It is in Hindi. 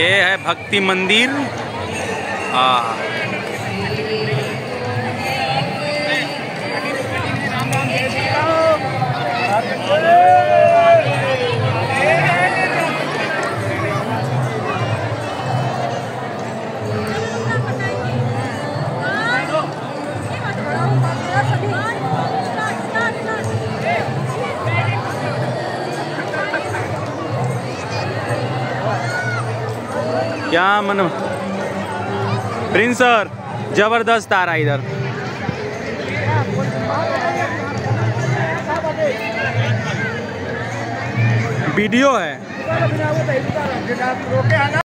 ये है भक्ति मंदिर। क्या मन प्रिंस सर जबरदस्त आ रहा है इधर। वीडियो है।